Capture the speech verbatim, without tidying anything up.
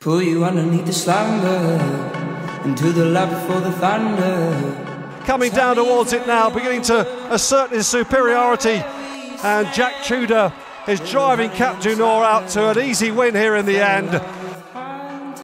Pull you underneath the slumber, into the lap for the thunder. Coming down towards it now, beginning to assert his superiority, and Jack Tudor is driving Cap Du Nord out to an easy win here in the end.